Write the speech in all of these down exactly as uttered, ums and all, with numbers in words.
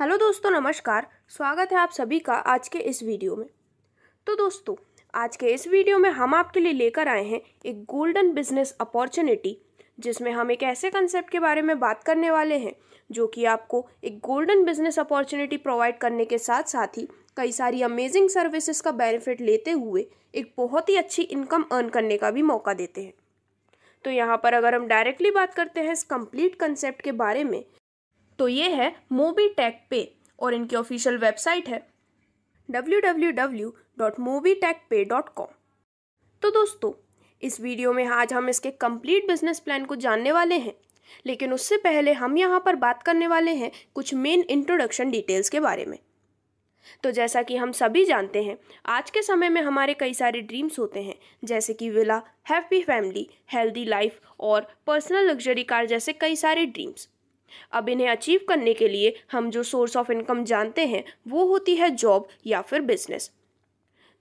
Hello दोस्तों, नमस्कार। स्वागत है आप सभी का आज के इस वीडियो में। तो दोस्तों, आज के इस वीडियो में हम आपके लिए लेकर आए हैं एक गोल्डन बिजनेस अपॉर्चुनिटी, जिसमें हम एक ऐसे कंसेप्ट के बारे में बात करने वाले हैं जो कि आपको एक गोल्डन बिजनेस अपॉर्चुनिटी प्रोवाइड करने के साथ साथ ही कई सारी अमेजिंग सर्विसेज का बेनिफिट लेते हुए एक बहुत ही अच्छी इनकम अर्न करने का भी मौका देते हैं। तो यहाँ पर अगर हम डायरेक्टली बात करते हैं इस कंप्लीट कंसेप्ट के बारे में, तो ये है मोबीटेक पे और इनकी ऑफिशियल वेबसाइट है W W W dot Mobitech पे डॉट कॉम। तो दोस्तों, इस वीडियो में आज हम इसके कंप्लीट बिजनेस प्लान को जानने वाले हैं, लेकिन उससे पहले हम यहाँ पर बात करने वाले हैं कुछ मेन इंट्रोडक्शन डिटेल्स के बारे में। तो जैसा कि हम सभी जानते हैं, आज के समय में हमारे कई सारे ड्रीम्स होते हैं, जैसे कि villa, happy family, healthy life और पर्सनल लग्जरी कार जैसे कई सारे ड्रीम्स। अब इन्हें अचीव करने के लिए हम जो सोर्स ऑफ इनकम जानते हैं वो होती है जॉब या फिर बिजनेस।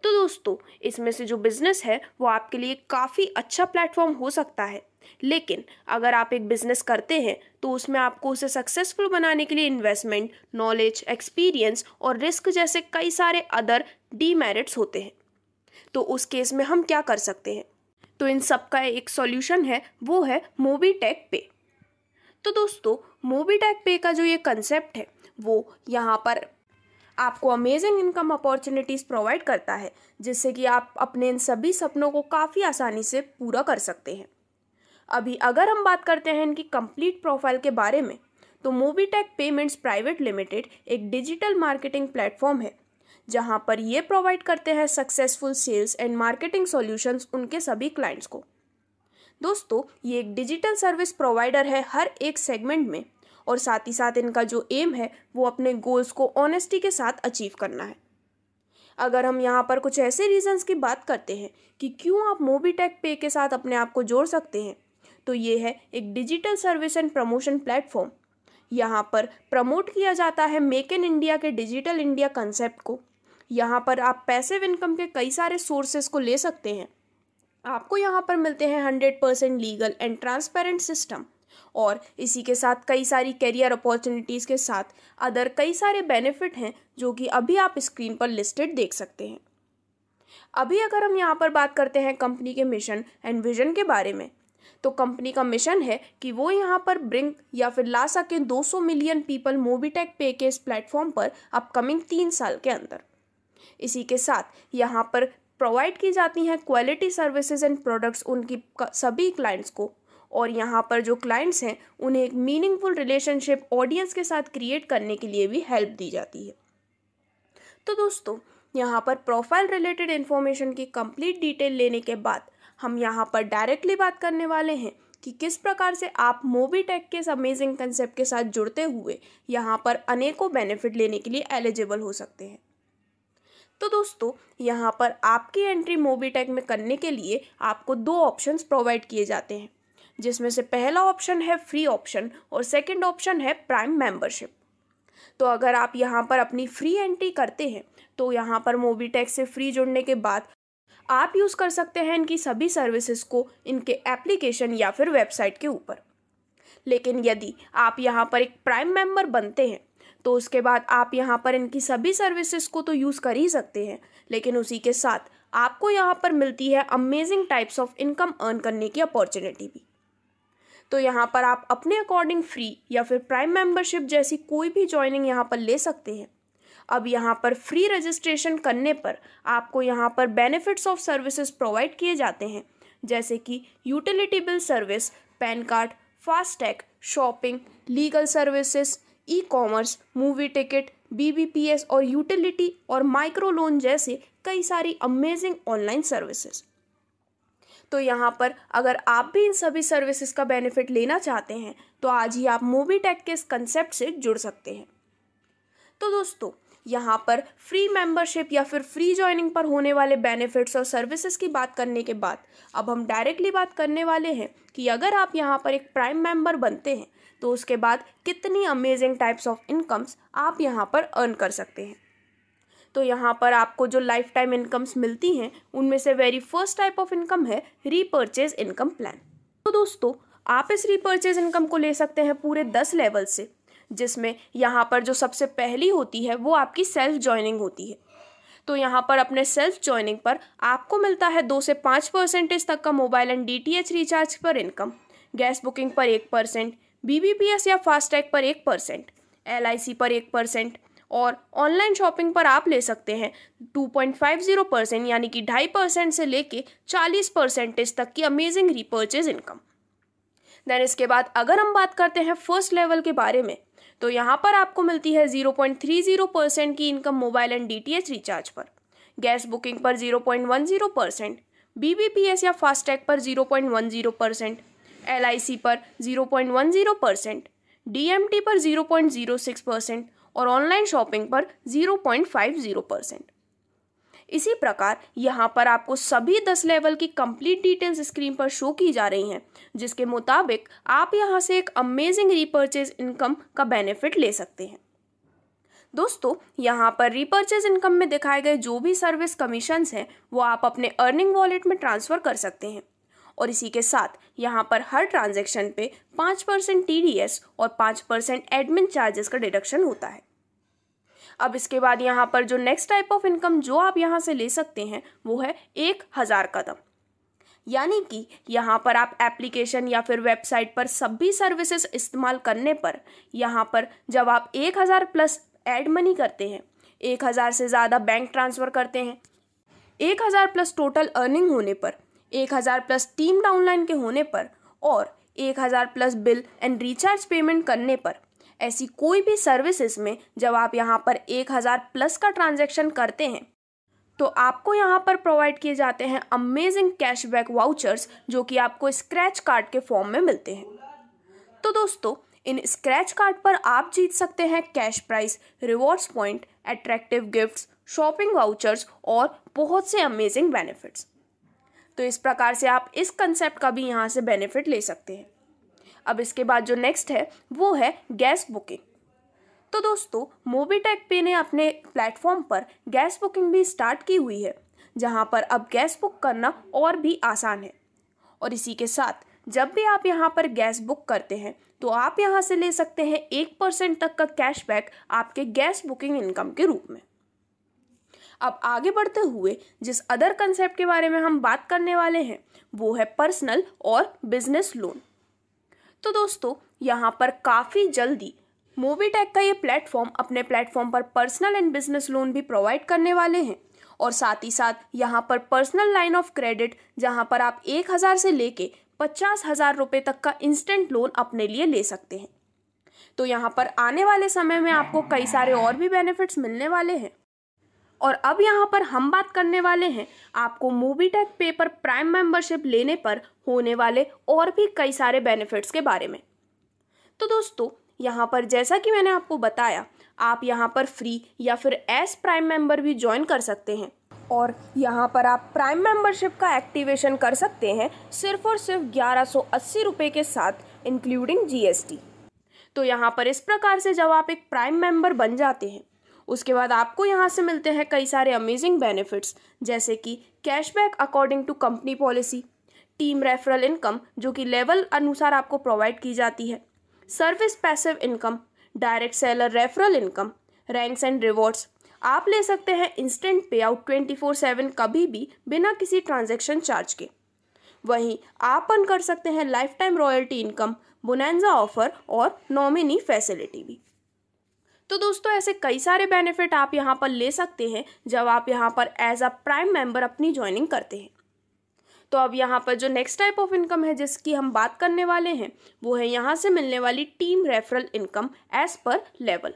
तो दोस्तों, इसमें से जो बिजनेस है वो आपके लिए काफ़ी अच्छा प्लेटफॉर्म हो सकता है, लेकिन अगर आप एक बिजनेस करते हैं तो उसमें आपको उसे सक्सेसफुल बनाने के लिए इन्वेस्टमेंट, नॉलेज, एक्सपीरियंस और रिस्क जैसे कई सारे अदर डीमेरिट्स होते हैं। तो उस केस में हम क्या कर सकते हैं? तो इन सब का एक सॉल्यूशन है, वो है मोबीटेक पे। तो दोस्तों, मोबीटेक पे का जो ये कंसेप्ट है वो यहाँ पर आपको अमेजिंग इनकम अपॉर्चुनिटीज़ प्रोवाइड करता है, जिससे कि आप अपने इन सभी सपनों को काफ़ी आसानी से पूरा कर सकते हैं। अभी अगर हम बात करते हैं इनकी कंप्लीट प्रोफाइल के बारे में, तो मोबीटेक पेमेंट्स प्राइवेट लिमिटेड एक डिजिटल मार्केटिंग प्लेटफॉर्म है, जहाँ पर ये प्रोवाइड करते हैं successful sales and marketing solutions उनके सभी क्लाइंट्स को। दोस्तों, ये एक डिजिटल सर्विस प्रोवाइडर है हर एक सेगमेंट में, और साथ ही साथ इनका जो एम है वो अपने गोल्स को ऑनेस्टी के साथ अचीव करना है। अगर हम यहाँ पर कुछ ऐसे रीजंस की बात करते हैं कि क्यों आप मोबीटेक पे के साथ अपने आप को जोड़ सकते हैं, तो ये है एक digital service and promotion platform. यहाँ पर प्रमोट किया जाता है मेक इन इंडिया के डिजिटल इंडिया कंसेप्ट को। यहाँ पर आप पैसिव इनकम के कई सारे सोर्सेस को ले सकते हैं। आपको यहाँ पर मिलते हैं hundred percent legal and transparent system, और इसी के साथ कई सारी करियर अपॉर्चुनिटीज़ के साथ अदर कई सारे बेनिफिट हैं जो कि अभी आप स्क्रीन पर लिस्टेड देख सकते हैं। अभी अगर हम यहाँ पर बात करते हैं कंपनी के मिशन एंड विजन के बारे में, तो कंपनी का मिशन है कि वो यहाँ पर ब्रिंक या फिर ला सकें दो सौ मिलियन पीपल मोबीटेक पे के इस प्लेटफॉर्म पर अपकमिंग तीन साल के अंदर। इसी के साथ यहाँ पर प्रोवाइड की जाती हैं क्वालिटी सर्विसेज एंड प्रोडक्ट्स उनकी सभी क्लाइंट्स को, और यहाँ पर जो क्लाइंट्स हैं उन्हें एक मीनिंगफुल रिलेशनशिप ऑडियंस के साथ क्रिएट करने के लिए भी हेल्प दी जाती है। तो दोस्तों, यहाँ पर प्रोफाइल रिलेटेड इन्फॉर्मेशन की कंप्लीट डिटेल लेने के बाद हम यहाँ पर डायरेक्टली बात करने वाले हैं कि किस प्रकार से आप मोबीटेक के इस अमेजिंग कंसेप्ट के साथ जुड़ते हुए यहाँ पर अनेकों बेनिफिट लेने के लिए एलिजिबल हो सकते हैं। तो दोस्तों, यहाँ पर आपकी एंट्री मोबीटेक में करने के लिए आपको दो ऑप्शंस प्रोवाइड किए जाते हैं, जिसमें से पहला ऑप्शन है फ्री ऑप्शन और सेकंड ऑप्शन है प्राइम मेंबरशिप। तो अगर आप यहाँ पर अपनी फ्री एंट्री करते हैं तो यहाँ पर मोबीटेक से फ्री जुड़ने के बाद आप यूज़ कर सकते हैं इनकी सभी सर्विसेज को इनके एप्लीकेशन या फिर वेबसाइट के ऊपर। लेकिन यदि आप यहाँ पर एक प्राइम मेंबर बनते हैं तो उसके बाद आप यहाँ पर इनकी सभी सर्विसेज को तो यूज़ कर ही सकते हैं, लेकिन उसी के साथ आपको यहाँ पर मिलती है amazing types of income earn करने की अपॉर्चुनिटी भी। तो यहाँ पर आप अपने अकॉर्डिंग फ्री या फिर प्राइम मेंबरशिप जैसी कोई भी ज्वाइनिंग यहाँ पर ले सकते हैं। अब यहाँ पर फ्री रजिस्ट्रेशन करने पर आपको यहाँ पर बेनिफिट्स ऑफ सर्विसेज प्रोवाइड किए जाते हैं, जैसे कि utility bill service, PAN card, FASTag, shopping, legal services, e commerce, movie ticket, B B P S और यूटिलिटी और माइक्रो लोन जैसे कई सारी अमेजिंग ऑनलाइन सर्विसेज। तो यहाँ पर अगर आप भी इन सभी सर्विसेज का बेनिफिट लेना चाहते हैं तो आज ही आप मोबीटेक के इस कंसेप्ट से जुड़ सकते हैं। तो दोस्तों, यहाँ पर फ्री मेंबरशिप या फिर फ्री ज्वाइनिंग पर होने वाले बेनिफिट्स और सर्विसेज की बात करने के बाद अब हम डायरेक्टली बात करने वाले हैं कि अगर आप यहाँ पर एक प्राइम मेंबर बनते हैं तो उसके बाद कितनी अमेजिंग टाइप्स ऑफ इनकम्स आप यहाँ पर अर्न कर सकते हैं। तो यहाँ पर आपको जो लाइफ टाइम इनकम्स मिलती हैं उनमें से very first type of income है रीपर्चेज इनकम प्लान। तो दोस्तों, आप इस रीपर्चेज इनकम को ले सकते हैं पूरे दस लेवल से, जिसमें यहाँ पर जो सबसे पहली होती है वो आपकी सेल्फ जॉइनिंग होती है। तो यहाँ पर अपने सेल्फ जॉइनिंग पर आपको मिलता है दो से पाँच परसेंटेज तक का मोबाइल एंड डीटीएच रिचार्ज पर इनकम, गैस बुकिंग पर एक परसेंट, बीबीपीएस या फास्टैग पर एक परसेंट, एलआईसी पर एक परसेंट और ऑनलाइन शॉपिंग पर आप ले सकते हैं दो पॉइंट पाँच शून्य परसेंट यानी कि ढाई परसेंट से लेके चालीस परसेंटेज तक की अमेजिंग रीपर्चेज इनकम। देन इसके बाद अगर हम बात करते हैं फर्स्ट लेवल के बारे में तो यहाँ पर आपको मिलती है ज़ीरो पॉइंट तीस परसेंट की income mobile and DTH recharge पर, गैस बुकिंग पर ज़ीरो पॉइंट दस परसेंट, बीबीपीएस या फास्टैग पर ज़ीरो पॉइंट दस परसेंट, एलआईसी पर ज़ीरो पॉइंट दस परसेंट, डीएमटी पर zero point zero six percent और ऑनलाइन शॉपिंग पर ज़ीरो पॉइंट पचास परसेंट। इसी प्रकार यहाँ पर आपको सभी दस लेवल की कंप्लीट डिटेल्स स्क्रीन पर शो की जा रही हैं, जिसके मुताबिक आप यहाँ से एक अमेजिंग रीपर्चेज इनकम का बेनिफिट ले सकते हैं। दोस्तों, यहाँ पर रीपर्चेज इनकम में दिखाए गए जो भी सर्विस कमीशंस हैं वो आप अपने अर्निंग वॉलेट में ट्रांसफ़र कर सकते हैं और इसी के साथ यहाँ पर हर ट्रांजेक्शन पे पाँच परसेंट टी डी एस और पाँच परसेंट एडमिन चार्जेस का डिडक्शन होता है। अब इसके बाद यहाँ पर जो नेक्स्ट टाइप ऑफ इनकम जो आप यहाँ से ले सकते हैं वो है एक हज़ार कदम, यानी कि यहाँ पर आप एप्लीकेशन या फिर वेबसाइट पर सभी सर्विसेज इस्तेमाल करने पर यहाँ पर जब आप एक हज़ार प्लस एड मनी करते हैं, एक हज़ार से ज़्यादा बैंक ट्रांसफ़र करते हैं, एक हज़ार प्लस टोटल अर्निंग होने पर, एक हज़ार प्लस टीम डाउनलाइन के होने पर और एक हज़ार plus bill and recharge payment करने पर, ऐसी कोई भी सर्विसेज में जब आप यहाँ पर एक हज़ार प्लस का ट्रांजैक्शन करते हैं तो आपको यहाँ पर प्रोवाइड किए जाते हैं अमेजिंग कैशबैक वाउचर्स जो कि आपको स्क्रैच कार्ड के फॉर्म में मिलते हैं। तो दोस्तों, इन स्क्रैच कार्ड पर आप जीत सकते हैं cash price, rewards point, attractive gifts, shopping vouchers और बहुत से अमेजिंग बेनिफिट्स। तो इस प्रकार से आप इस कंसेप्ट का भी यहाँ से बेनिफिट ले सकते हैं। अब इसके बाद जो नेक्स्ट है वो है गैस बुकिंग। तो दोस्तों, मोबीटेक पे ने अपने प्लेटफॉर्म पर गैस बुकिंग भी स्टार्ट की हुई है, जहाँ पर अब गैस बुक करना और भी आसान है और इसी के साथ जब भी आप यहाँ पर गैस बुक करते हैं तो आप यहाँ से ले सकते हैं एक परसेंट तक का कैशबैक आपके गैस बुकिंग इनकम के रूप में। अब आगे बढ़ते हुए जिस अदर कंसेप्ट के बारे में हम बात करने वाले हैं वो है पर्सनल और बिजनेस लोन। तो दोस्तों, यहाँ पर काफ़ी जल्दी मोबीटेक का ये प्लेटफॉर्म अपने प्लेटफॉर्म पर पर्सनल एंड बिजनेस लोन भी प्रोवाइड करने वाले हैं और साथ ही साथ यहाँ पर पर्सनल लाइन ऑफ क्रेडिट, जहाँ पर आप एक हज़ार से लेके पचास हज़ार रुपये तक का इंस्टेंट लोन अपने लिए ले सकते हैं। तो यहाँ पर आने वाले समय में आपको कई सारे और भी बेनिफिट्स मिलने वाले हैं। और अब यहाँ पर हम बात करने वाले हैं आपको मोबीटेक पे पर प्राइम मेंबरशिप लेने पर होने वाले और भी कई सारे बेनिफिट्स के बारे में। तो दोस्तों, यहाँ पर जैसा कि मैंने आपको बताया, आप यहाँ पर फ्री या फिर एस प्राइम मेंबर भी ज्वाइन कर सकते हैं और यहाँ पर आप प्राइम मेंबरशिप का एक्टिवेशन कर सकते हैं सिर्फ और सिर्फ ग्यारह सौ अस्सी रुपये के साथ इंक्लूडिंग जी एस टी। तो यहाँ पर इस प्रकार से जब आप एक प्राइम मेंबर बन जाते हैं उसके बाद आपको यहाँ से मिलते हैं कई सारे अमेजिंग बेनिफिट्स, जैसे कि cashback according to company policy, team referral income जो कि लेवल अनुसार आपको प्रोवाइड की जाती है, service passive income, direct seller referral income, ranks and rewards. आप ले सकते हैं इंस्टेंट पे आउट ट्वेंटी फोर सेवन कभी भी बिना किसी ट्रांजैक्शन चार्ज के। वहीं आप अर्न कर सकते हैं life time royalty income, bonanza offer और नॉमिनी फैसिलिटी भी। तो दोस्तों, ऐसे कई सारे बेनिफिट आप यहाँ पर ले सकते हैं जब आप यहाँ पर एज अ प्राइम मेंबर अपनी ज्वाइनिंग करते हैं। तो अब यहाँ पर जो नेक्स्ट टाइप ऑफ इनकम है जिसकी हम बात करने वाले हैं वो है यहाँ से मिलने वाली team referral income as per level.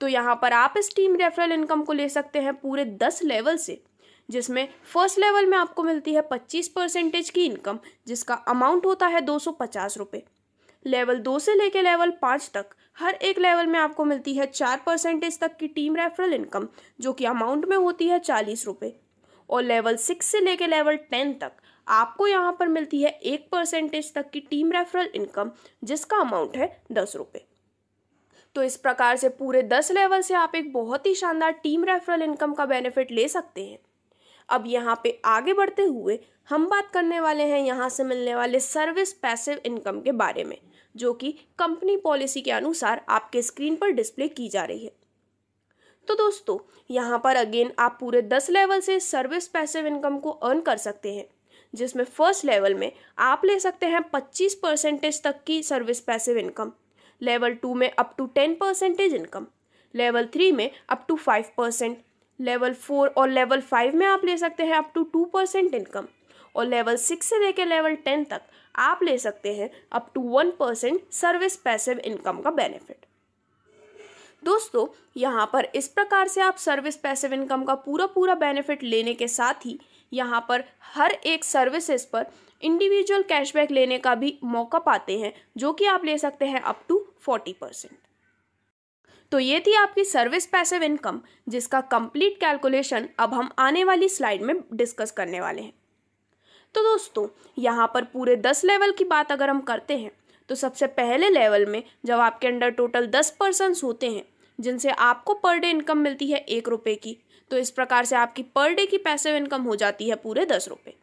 तो यहाँ पर आप इस टीम रेफरल इनकम को ले सकते हैं पूरे दस लेवल से, जिसमें फर्स्ट लेवल में आपको मिलती है पच्चीस परसेंटेज की इनकम जिसका अमाउंट होता है दो सौ पचास रुपये। लेवल दो से लेकर लेवल पाँच तक हर एक लेवल में आपको मिलती है चार परसेंटेज तक की टीम रेफरल इनकम जो कि अमाउंट में होती है चालीस रुपये और लेवल सिक्स से लेकर लेवल टेन तक आपको यहाँ पर मिलती है एक परसेंटेज तक की टीम रेफरल इनकम जिसका अमाउंट है दस रुपये। तो इस प्रकार से पूरे दस लेवल से आप एक बहुत ही शानदार टीम रेफरल इनकम का बेनिफिट ले सकते हैं। अब यहाँ पे आगे बढ़ते हुए हम बात करने वाले हैं यहाँ से मिलने वाले सर्विस पैसिव इनकम के बारे में, जो कि कंपनी पॉलिसी के अनुसार आपके स्क्रीन पर डिस्प्ले की जा रही है। तो दोस्तों यहाँ पर अगेन आप पूरे दस लेवल से सर्विस पैसिव इनकम को अर्न कर सकते हैं, जिसमें फर्स्ट लेवल में आप ले सकते हैं पच्चीस परसेंटेज तक की service passive income, level two में up to ten percentage income, level three में up to five percent, level four और लेवल फाइव में आप ले सकते हैं up to two percent income, और लेवल सिक्स से लेकर लेवल टेन तक आप ले सकते हैं up to one percent service passive income का बेनिफिट। दोस्तों यहाँ पर इस प्रकार से आप सर्विस पैसिव इनकम का पूरा पूरा बेनिफिट लेने के साथ ही यहाँ पर हर एक सर्विसेज पर इंडिविजुअल कैशबैक लेने का भी मौका पाते हैं, जो कि आप ले सकते हैं अप टू फोर्टी परसेंट। तो ये थी आपकी सर्विस पैसिव इनकम, जिसका कंप्लीट कैलकुलेशन अब हम आने वाली स्लाइड में डिस्कस करने वाले हैं। तो दोस्तों यहाँ पर पूरे दस लेवल की बात अगर हम करते हैं तो सबसे पहले लेवल में जब आपके अंडर टोटल दस पर्सन्स होते हैं जिनसे आपको पर डे इनकम मिलती है एक रुपये की, तो इस प्रकार से आपकी पर डे की पैसिव इनकम हो जाती है पूरे दस रुपये।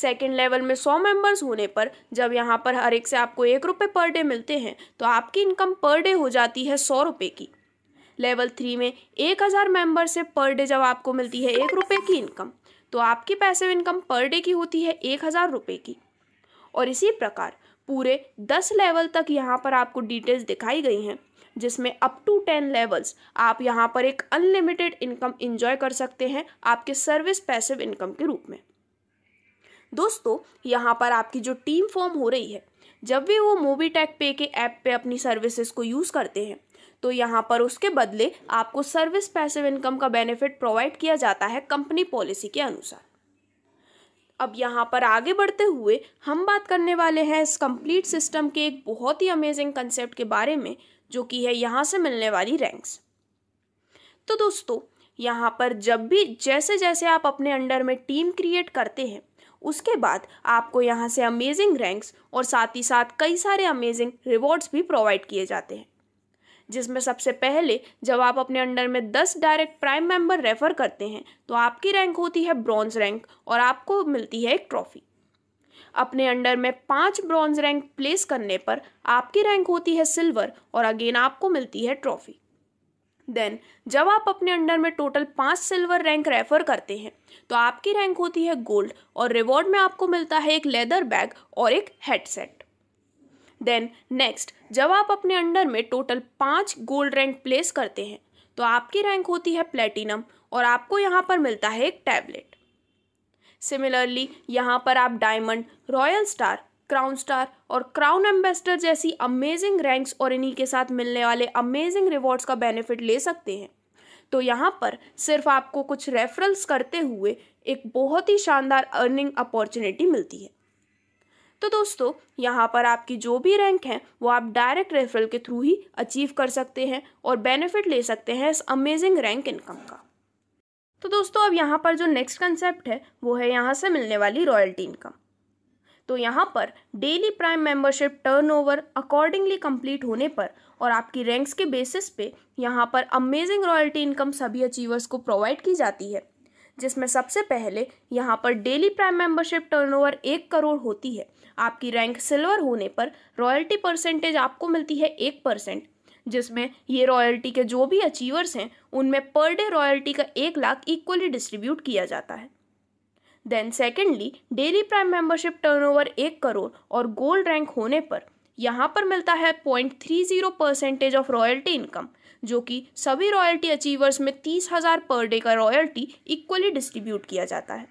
सेकेंड लेवल में सौ मेंबर्स होने पर जब यहाँ पर हर एक से आपको एक रुपये पर डे मिलते हैं तो आपकी इनकम पर डे हो जाती है सौ रुपये की। लेवल थ्री में एक हज़ार मेंबर से पर डे जब आपको मिलती है एक रुपये की इनकम, तो आपकी पैसिव इनकम पर डे की होती है एक हज़ार रुपये की। और इसी प्रकार पूरे दस लेवल तक यहाँ पर आपको डिटेल्स दिखाई गई हैं, जिसमें अप टू टेन लेवल्स आप यहाँ पर एक अनलिमिटेड इनकम एंजॉय कर सकते हैं आपके सर्विस पैसिव इनकम के रूप में। दोस्तों यहाँ पर आपकी जो टीम फॉर्म हो रही है, जब भी वो मोबीटेक पे के ऐप पे अपनी सर्विसेज को यूज़ करते हैं तो यहाँ पर उसके बदले आपको सर्विस पैसिव इनकम का बेनिफिट प्रोवाइड किया जाता है कंपनी पॉलिसी के अनुसार। अब यहाँ पर आगे बढ़ते हुए हम बात करने वाले हैं इस कंप्लीट सिस्टम के एक बहुत ही अमेजिंग कंसेप्ट के बारे में, जो कि है यहाँ से मिलने वाली रैंक्स। तो दोस्तों यहाँ पर जब भी जैसे जैसे आप अपने अंडर में टीम क्रिएट करते हैं उसके बाद आपको यहाँ से अमेजिंग रैंक्स और साथ ही साथ कई सारे अमेजिंग रिवॉर्ड्स भी प्रोवाइड किए जाते हैं, जिसमें सबसे पहले जब आप अपने अंडर में दस डायरेक्ट प्राइम मेंबर रेफर करते हैं तो आपकी रैंक होती है ब्रॉन्ज रैंक और आपको मिलती है एक ट्रॉफी। अपने अंडर में पाँच ब्रॉन्ज रैंक प्लेस करने पर आपकी रैंक होती है सिल्वर और अगेन आपको मिलती है ट्रॉफी। देन जब आप अपने अंडर में टोटल पाँच सिल्वर रैंक रेफर करते हैं तो आपकी रैंक होती है गोल्ड और रिवॉर्ड में आपको मिलता है एक लेदर बैग और एक हेडसेट। देन नेक्स्ट जब आप अपने अंडर में टोटल पाँच गोल्ड रैंक प्लेस करते हैं तो आपकी रैंक होती है प्लेटिनम और आपको यहाँ पर मिलता है एक टैबलेट। सिमिलरली यहाँ पर आप diamond, royal star, crown star और क्राउन एम्बेसडर जैसी अमेजिंग रैंक्स और इन्हीं के साथ मिलने वाले अमेजिंग रिवॉर्ड्स का बेनिफिट ले सकते हैं। तो यहाँ पर सिर्फ आपको कुछ रेफरल्स करते हुए एक बहुत ही शानदार अर्निंग अपॉर्चुनिटी मिलती है। तो दोस्तों यहाँ पर आपकी जो भी रैंक है वो आप डायरेक्ट रेफरल के थ्रू ही अचीव कर सकते हैं और बेनिफिट ले सकते हैं इस अमेजिंग रैंक इनकम का। तो दोस्तों अब यहाँ पर जो नेक्स्ट कंसेप्ट है वो है यहाँ से मिलने वाली रॉयल्टी इनकम। तो यहाँ पर daily prime membership turnover accordingly complete होने पर और आपकी रैंक्स के बेसिस पे यहाँ पर अमेजिंग रॉयल्टी इनकम सभी अचीवर्स को प्रोवाइड की जाती है, जिसमें सबसे पहले यहाँ पर डेली प्राइम मेंबरशिप टर्नओवर एक करोड़ होती है। आपकी रैंक सिल्वर होने पर रॉयल्टी परसेंटेज आपको मिलती है एक परसेंट, जिसमें ये रॉयल्टी के जो भी अचीवर्स हैं उनमें पर डे रॉयल्टी का एक लाख इक्वली डिस्ट्रीब्यूट किया जाता है। Then secondly daily prime membership turnover एक करोड़ और गोल्ड रैंक होने पर यहाँ पर मिलता है point three zero percentage of royalty income, जो कि सभी रॉयल्टी अचीवर्स में तीस हज़ार पर डे का रॉयल्टी इक्वली डिस्ट्रीब्यूट किया जाता है।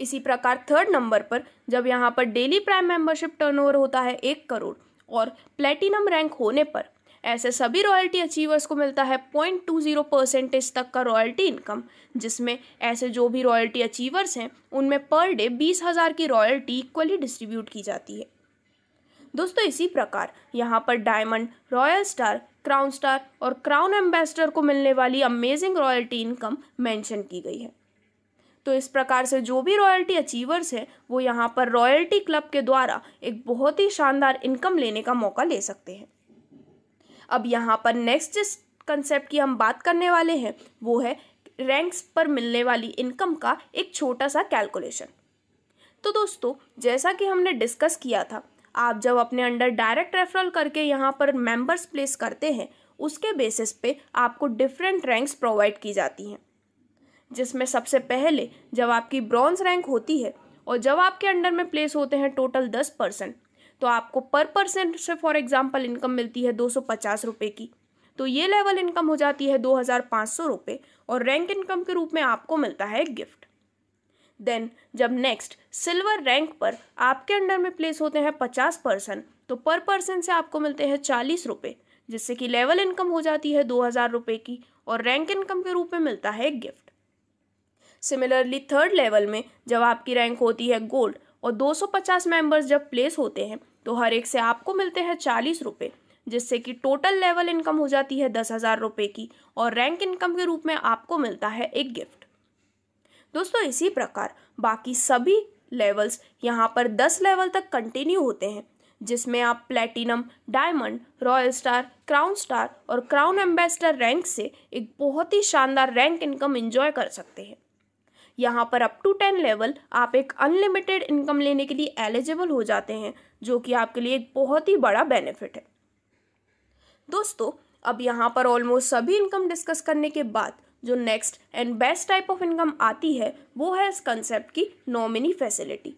इसी प्रकार थर्ड नंबर पर जब यहाँ पर डेली प्राइम मेंबरशिप टर्नओवर होता है एक करोड़ और प्लेटिनम रैंक होने पर ऐसे सभी रॉयल्टी अचीवर्स को मिलता है पॉइंट टू जीरो परसेंटेज तक का रॉयल्टी इनकम, जिसमें ऐसे जो भी रॉयल्टी अचीवर्स हैं उनमें पर डे बीस हज़ार की रॉयल्टी इक्वली डिस्ट्रीब्यूट की जाती है। दोस्तों इसी प्रकार यहाँ पर diamond, royal star, crown star और क्राउन एम्बेसडर को मिलने वाली अमेजिंग रॉयल्टी इनकम मेंशन की गई है। तो इस प्रकार से जो भी रॉयल्टी अचीवर्स हैं वो यहाँ पर रॉयल्टी क्लब के द्वारा एक बहुत ही शानदार इनकम लेने का मौका ले सकते हैं। अब यहाँ पर नेक्स्ट जिस कंसेप्ट की हम बात करने वाले हैं वो है रैंक्स पर मिलने वाली इनकम का एक छोटा सा कैलकुलेशन। तो दोस्तों जैसा कि हमने डिस्कस किया था आप जब अपने अंडर डायरेक्ट रेफरल करके यहाँ पर मेंबर्स प्लेस करते हैं, उसके बेसिस पे आपको डिफरेंट रैंक्स प्रोवाइड की जाती हैं, जिसमें सबसे पहले जब आपकी ब्रॉन्ज रैंक होती है और जब आपके अंडर में प्लेस होते हैं टोटल दस पर्सन, तो आपको पर पर्सन से फॉर एग्जांपल इनकम मिलती है दो सौ पचास रुपये की। तो ये लेवल इनकम हो जाती है दो हज़ार पाँच सौ रुपये और रैंक इनकम के रूप में आपको मिलता है गिफ्ट। देन जब नेक्स्ट सिल्वर रैंक पर आपके अंडर में प्लेस होते हैं पचास पर्सन, तो पर पर्सन से आपको मिलते हैं चालीस रुपये, जिससे कि लेवल इनकम हो जाती है दो हज़ार रुपये की और रैंक इनकम के रूप में मिलता है गिफ्ट। सिमिलरली थर्ड लेवल में जब आपकी रैंक होती है गोल्ड और दो सौ पचास मेंबर्स जब प्लेस होते हैं, तो हर एक से आपको मिलते हैं चालीस रुपये, जिससे कि टोटल लेवल इनकम हो जाती है दस हज़ार रुपये की और रैंक इनकम के रूप में आपको मिलता है एक गिफ्ट। दोस्तों इसी प्रकार बाकी सभी लेवल्स यहाँ पर दस लेवल तक कंटिन्यू होते हैं, जिसमें आप platinum, diamond, royal star, crown star और क्राउन एम्बेसडर रैंक से एक बहुत ही शानदार रैंक इनकम एंजॉय कर सकते हैं। यहाँ पर अप टू टेन लेवल आप एक अनलिमिटेड इनकम लेने के लिए एलिजिबल हो जाते हैं, जो कि आपके लिए एक बहुत ही बड़ा बेनिफिट है। दोस्तों अब यहाँ पर ऑलमोस्ट सभी इनकम डिस्कस करने के बाद जो next and best type of income आती है, वो है इस कंसेप्ट की नॉमिनी फैसिलिटी।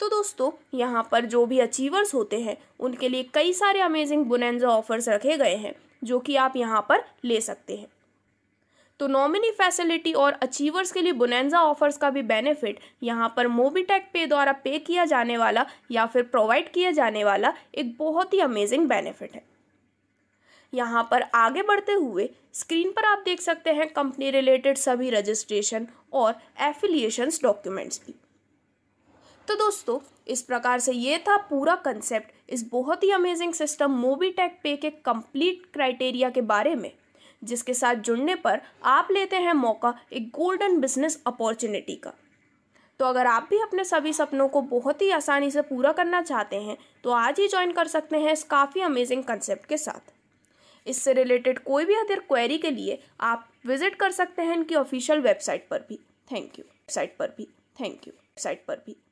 तो दोस्तों यहाँ पर जो भी अचीवर्स होते हैं उनके लिए कई सारे अमेजिंग बोनेंजा ऑफर्स रखे गए हैं, जो कि आप यहाँ पर ले सकते हैं। तो नॉमिनी फैसिलिटी और अचीवर्स के लिए बोनेंजा ऑफर्स का भी बेनिफिट यहाँ पर मोबीटेक पे द्वारा पे किया जाने वाला या फिर प्रोवाइड किया जाने वाला एक बहुत ही अमेजिंग बेनिफिट है। यहाँ पर आगे बढ़ते हुए स्क्रीन पर आप देख सकते हैं कंपनी रिलेटेड सभी रजिस्ट्रेशन और एफिलिएशंस डॉक्यूमेंट्स भी। तो दोस्तों इस प्रकार से ये था पूरा कंसेप्ट इस बहुत ही अमेजिंग सिस्टम मोबीटेक पे के कंप्लीट क्राइटेरिया के बारे में, जिसके साथ जुड़ने पर आप लेते हैं मौका एक गोल्डन बिजनेस अपॉर्चुनिटी का। तो अगर आप भी अपने सभी सपनों को बहुत ही आसानी से पूरा करना चाहते हैं, तो आज ही ज्वाइन कर सकते हैं इस काफ़ी अमेजिंग कंसेप्ट के साथ। इससे रिलेटेड कोई भी अदर क्वेरी के लिए आप विजिट कर सकते हैं इनकी ऑफिशियल वेबसाइट पर भी। थैंक यू वेबसाइट पर भी थैंक यू वेबसाइट पर भी